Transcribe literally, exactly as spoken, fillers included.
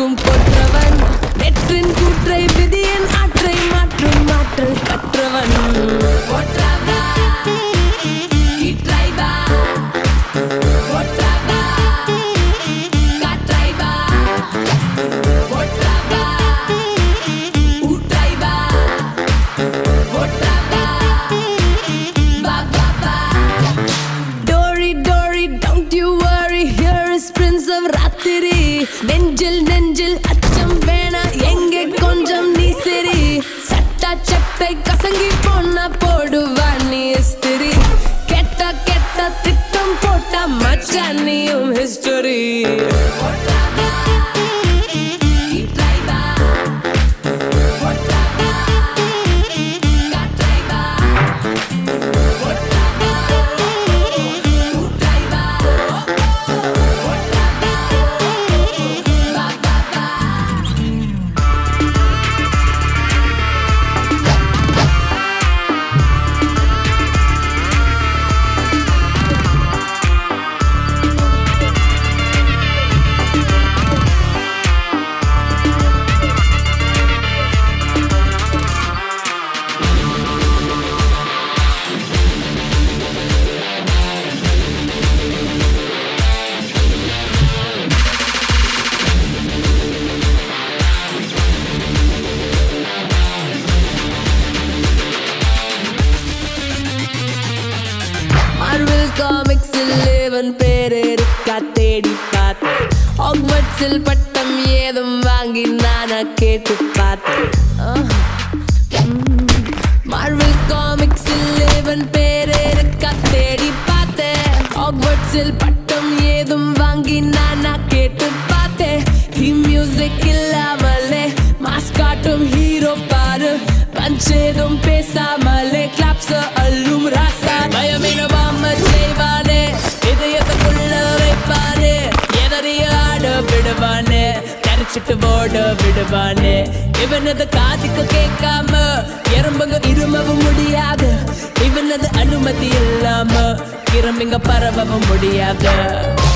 இருக்கும் பொற்றவன், நெற்றின் கூற்றை விதியின் ஆற்றை மாற்று மாற்று கற்றவன். பொற்றவா கீற்றைவா, பொற்றவா காற்றைவா, பொற்றவா ஊற்றைவா, பொற்றவா பாக்வாப்பா. டோரி டோரி don't you worry, here is Prince of Ratiri. நெஞ்சில் நெஞ்சில் அச்சம் வேணா, எங்கே கொஞ்சம் நீ சரி. சட்டா சட்டை கசங்கி போனா போடுவா நீ இஸ்திரி. கெட்டா கெட்டா திட்டம் போட்டா மச்சான் நீயும் ஹிஸ்டரி. காமிக்ஸில் லேவன் பேர் இருக்கா தேடி பார்த்தேன். ஹாக்வர்ட்ஸில் பட்டம் ஏதும் வாங்கி நானா கேட்டு பார்த்தேன். மார்வல் காமிக்ஸில் லேவன் பேர் இருக்கா தேடி பார்த்தேன். ஹாக்வர்ட்ஸில் பட்டம் ஏதும் வாங்கி நானா கேட்டு பார்த்தேன். ஹீ மியூசிக் இல்லாமலே மாஸ் காட்டும் ஹீரோ பாரு, பஞ்சேதும் பேசாமலே கிளாப்ஸ் அல்லும் ராசா. சிட்டு போட விடுவானே இவனது காதுக்கு கேட்காம, எறும்புங்க இருமவும் முடியாது இவனது அனுமதி இல்லாம, கிரம்பிங்க பரவவும் முடியாது.